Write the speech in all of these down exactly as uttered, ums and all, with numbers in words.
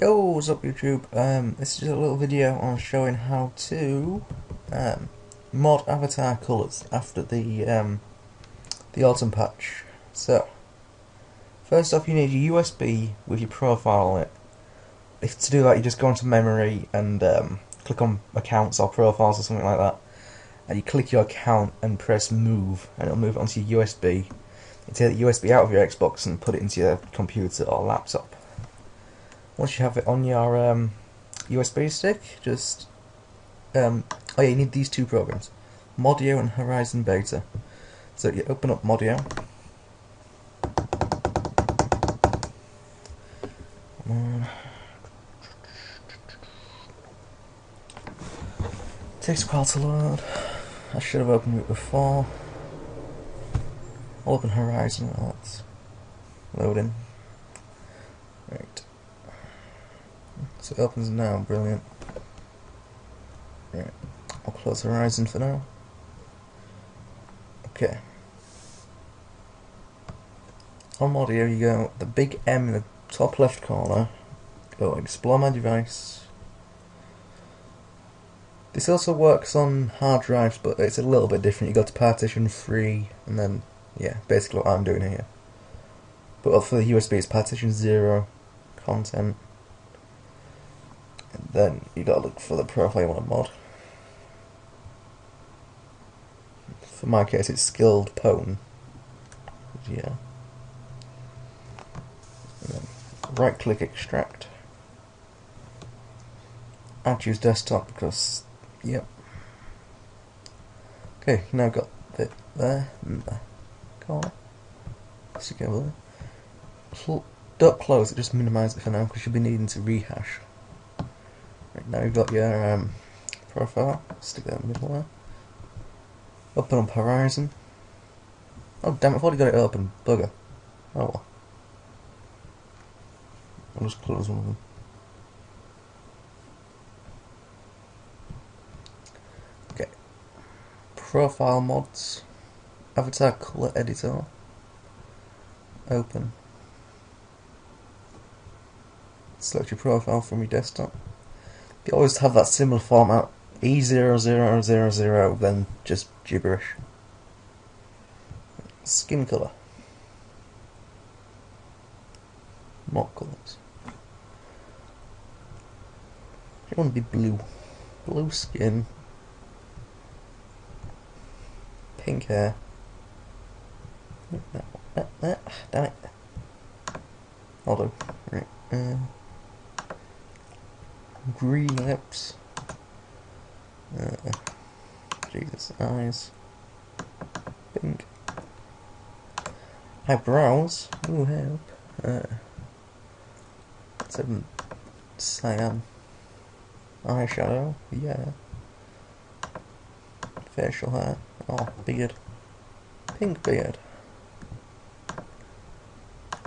Yo, what's up YouTube? Um, this is just a little video on showing how to um, mod avatar colours after the um, the autumn patch. So, first off, you need your U S B with your profile on it. If to do that, you just go into memory and um, click on accounts or profiles or something like that, and you click your account and press move, and it'll move it onto your U S B. You take the U S B out of your Xbox and put it into your computer or laptop. Once you have it on your um, U S B stick, just um, oh yeah, you need these two programs, Modio and Horizon Beta. So you open up Modio. Takes a while to load. I should have opened it before. I'll open Horizon while it's loading. Right. So it opens now, brilliant. Right, I'll close Horizon for now. Okay. On Modio you go the big M in the top left corner, go explore my device. This also works on hard drives, but it's a little bit different. You go to partition three and then yeah, basically what I'm doing here. But for the U S B it's partition zero, content. And then you gotta look for the profile you want to mod. For my case, it's skilled pwn. Yeah. And then right click extract. I'll choose desktop because, yep. Okay, now I've got it there and there. Corner. Let's go over there. Don't close it, just minimise it for now because you'll be needing to rehash. Right, now you've got your um, profile, stick that in the middle there. Open up Horizon. Oh damn, I've already got it open, bugger. Oh well. I'll just close one of them. Okay. Profile mods. Avatar colour editor. Open. Select your profile from your desktop. You always have that similar format, E zero zero zero zero, then just gibberish. Skin colour. Mock colours. It wouldn't be blue. Blue skin. Pink hair. That, that, that. Damn it. I'll do. Right. Uh, Green lips, uh, Jesus, eyes, pink, eyebrows, ooh, help, uh, seven, Sam, eyeshadow, yeah, facial hair, oh, beard, pink beard,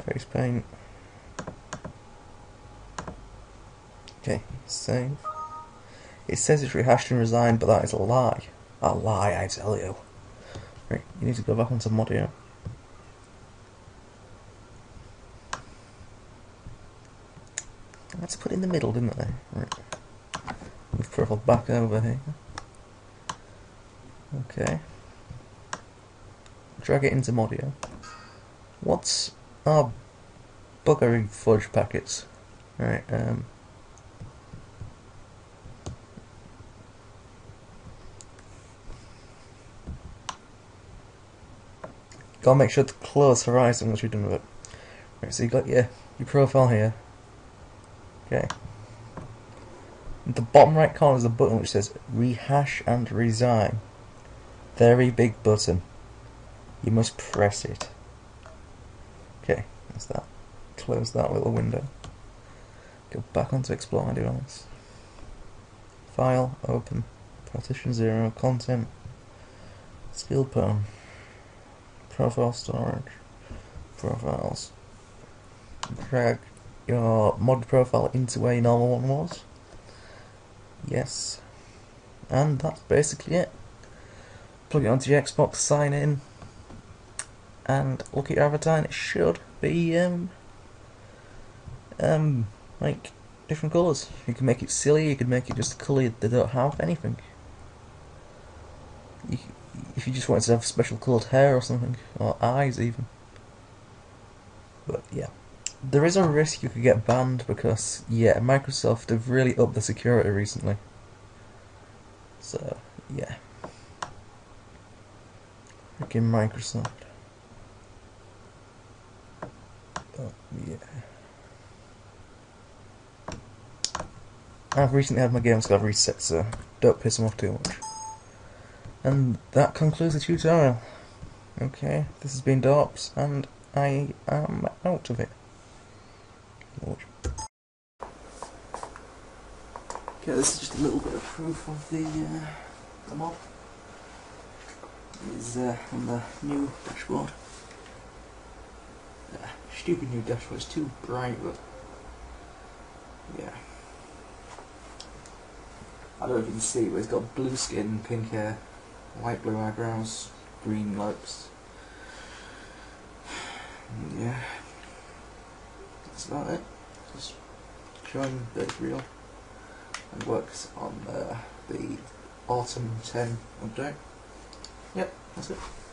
face paint. Okay, save. It says it's rehashed and resigned, but that is a lie. A lie, I tell you. Right, you need to go back onto Modio. I had to put it in the middle, didn't I? Right. Move profile back over here. Okay. Drag it into Modio. What's our buggery fudge packets? Right, um... gotta make sure to close Horizon once you're done with it. Right, so you got your your profile here. Okay. At the bottom right corner is a button which says rehash and resign. Very big button. You must press it. Okay, that's that. Close that little window. Go back onto Explore My Device. File, open, partition zero, content, skilled pwn. Profile storage, profiles. Drag your mod profile into where your normal one was. Yes. And that's basically it. Plug it onto your Xbox, sign in, and look at your avatar, and it should be um um like different colours. You can make it silly, you can make it just the colour they don't have, anything. You, if you just wanted to have special coloured hair or something, or eyes even. But yeah, there is a risk you could get banned because, yeah, Microsoft have really upped the security recently. So, yeah. Freaking Microsoft. But, yeah. I've recently had my games got reset, so don't piss them off too much. And that concludes the tutorial. Okay, this has been Dorpz, and I am out of it. Lord. Okay, this is just a little bit of proof of the, uh, the mod. It is uh, on the new dashboard. Uh, stupid new dashboard, it's too bright, but yeah. I don't know if you can see, but it's got blue skin, pink hair, light blue eyebrows, green lips. And yeah, that's about it. Just showing that it's real and works on uh, the Autumn ten update. Yep, that's it.